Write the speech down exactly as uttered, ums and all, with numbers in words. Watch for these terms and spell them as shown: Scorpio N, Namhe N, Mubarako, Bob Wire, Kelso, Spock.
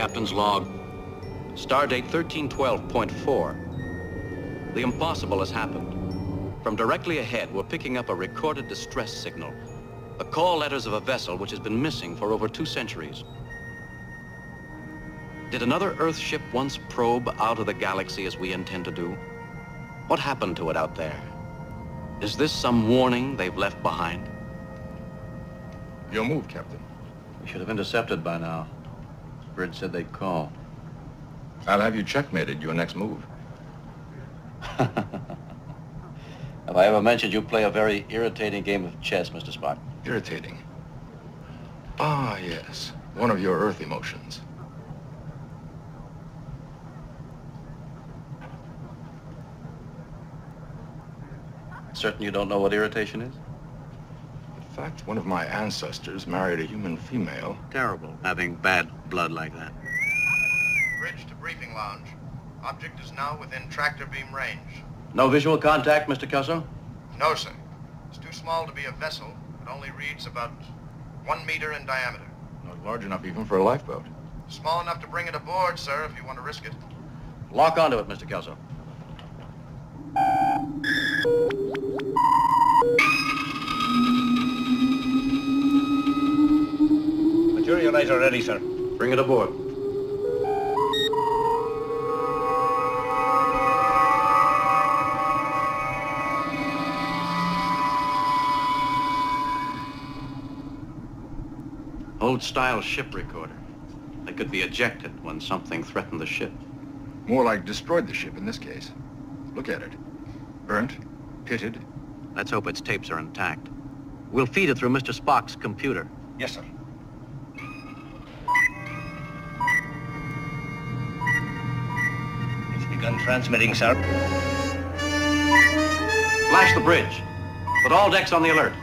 Captain's log. Stardate thirteen twelve point four. The impossible has happened. From directly ahead, we're picking up a recorded distress signal. The call letters of a vessel which has been missing for over two centuries. Did another Earth ship once probe out of the galaxy as we intend to do? What happened to it out there? Is this some warning they've left behind? Your move, Captain. We should have intercepted by now. Bridge said they'd call. I'll have you checkmated your next move. Have I ever mentioned you play a very irritating game of chess, Mister Spock? Irritating? Ah, yes. One of your Earth emotions. Certain you don't know what irritation is? In fact, one of my ancestors married a human female. Terrible, having bad blood like that. Bridge to briefing lounge. Object is now within tractor beam range. No visual contact, Mister Kelso? No, sir. It's too small to be a vessel. It only reads about one meter in diameter. Not large enough even for a lifeboat. Small enough to bring it aboard, sir, if you want to risk it. Lock onto it, Mister Kelso. Your eyes are ready, sir. Bring it aboard. Old-style ship recorder. They could be ejected when something threatened the ship. More like destroyed the ship in this case. Look at it. Burnt, pitted. Let's hope its tapes are intact. We'll feed it through Mister Spock's computer. Yes, sir. Gun transmitting, sir. Flash the bridge. Put all decks on the alert.